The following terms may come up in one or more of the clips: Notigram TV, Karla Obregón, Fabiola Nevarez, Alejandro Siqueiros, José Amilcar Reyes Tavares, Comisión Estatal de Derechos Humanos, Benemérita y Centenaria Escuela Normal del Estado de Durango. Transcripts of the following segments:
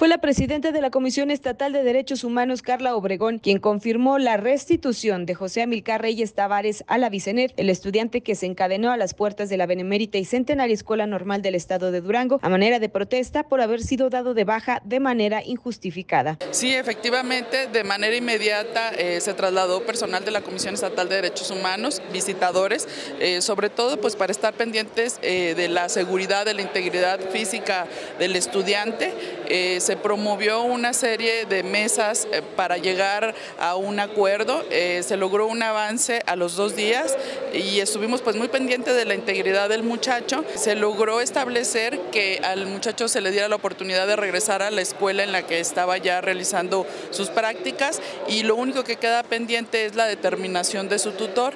fue la presidenta de la Comisión Estatal de Derechos Humanos, Karla Obregón, quien confirmó la restitución de José Amilcar Reyes Tavares a la Vicenet, el estudiante que se encadenó a las puertas de la Benemérita y Centenaria Escuela Normal del Estado de Durango a manera de protesta por haber sido dado de baja de manera injustificada. Sí, efectivamente, de manera inmediata se trasladó personal de la Comisión Estatal de Derechos Humanos, visitadores, sobre todo pues para estar pendientes de la seguridad, de la integridad física del estudiante. Se promovió una serie de mesas para llegar a un acuerdo, se logró un avance a los 2 días y estuvimos pues muy pendientes de la integridad del muchacho. Se logró establecer que al muchacho se le diera la oportunidad de regresar a la escuela en la que estaba ya realizando sus prácticas, y lo único que queda pendiente es la determinación de su tutor.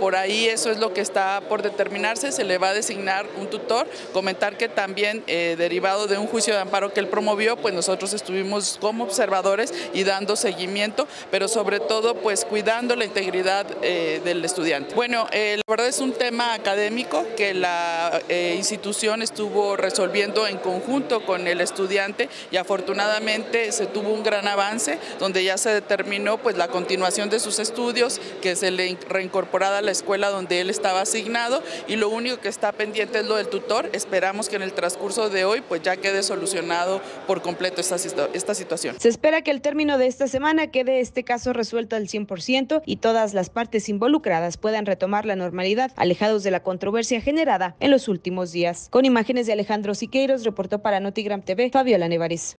Por ahí eso es lo que está por determinarse, se le va a designar un tutor. Comentar que también derivado de un juicio de amparo que el promovió, pues nosotros estuvimos como observadores y dando seguimiento, pero sobre todo pues cuidando la integridad del estudiante. Bueno, la verdad es un tema académico que la institución estuvo resolviendo en conjunto con el estudiante, y afortunadamente se tuvo un gran avance donde ya se determinó pues la continuación de sus estudios, que se le reincorporara a la escuela donde él estaba asignado, y lo único que está pendiente es lo del tutor. Esperamos que en el transcurso de hoy pues ya quede solucionado por completo esta situación. Se espera que al término de esta semana quede este caso resuelto al 100% y todas las partes involucradas puedan retomar la normalidad, alejados de la controversia generada en los últimos días. Con imágenes de Alejandro Siqueiros, reportó para Notigram TV, Fabiola Nevarez.